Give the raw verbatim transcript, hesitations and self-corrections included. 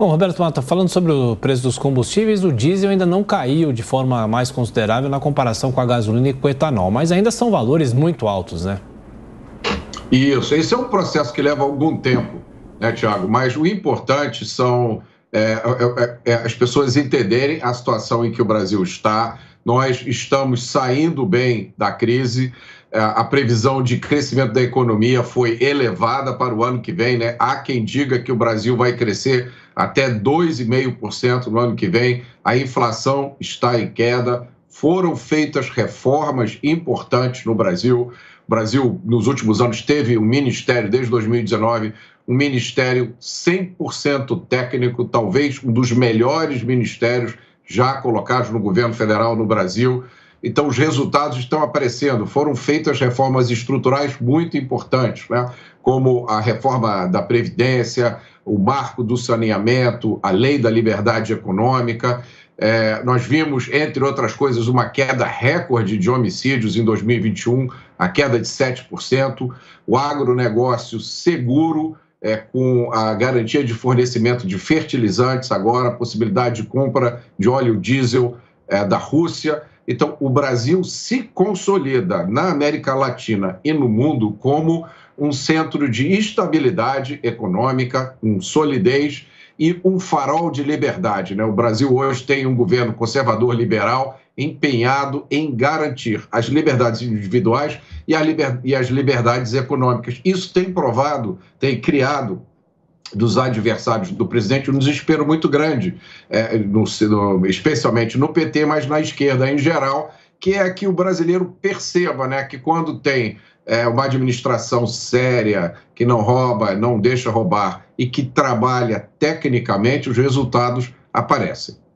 Bom, Roberto Motta, falando sobre o preço dos combustíveis, o diesel ainda não caiu de forma mais considerável na comparação com a gasolina e com o etanol, mas ainda são valores muito altos, né? Isso, esse é um processo que leva algum tempo, né, Thiago? Mas o importante são é, é, é, as pessoas entenderem a situação em que o Brasil está. Nós estamos saindo bem da crise, a previsão de crescimento da economia foi elevada para o ano que vem, né? Há quem diga que o Brasil vai crescer até dois vírgula cinco por cento no ano que vem, a inflação está em queda, foram feitas reformas importantes no Brasil. O Brasil, nos últimos anos, teve um ministério, desde dois mil e dezenove, um ministério cem por cento técnico, talvez um dos melhores ministérios já colocados no governo federal no Brasil. Então, os resultados estão aparecendo. Foram feitas reformas estruturais muito importantes, né? Como a reforma da Previdência, o marco do saneamento, a lei da liberdade econômica. É, nós vimos, entre outras coisas, uma queda recorde de homicídios em dois mil e vinte e um, a queda de sete por cento. O agronegócio seguro, é, com a garantia de fornecimento de fertilizantes agora, a possibilidade de compra de óleo diesel, é, da Rússia. Então, o Brasil se consolida na América Latina e no mundo como um centro de estabilidade econômica, com solidez e um farol de liberdade, né? O Brasil hoje tem um governo conservador liberal empenhado em garantir as liberdades individuais e, a liber... e as liberdades econômicas. Isso tem provado, tem criado dos adversários do presidente um desespero muito grande, é, no, no, especialmente no P T, mas na esquerda em geral, que é que o brasileiro perceba, né, que quando tem é, uma administração séria, que não rouba, não deixa roubar e que trabalha tecnicamente, os resultados aparecem.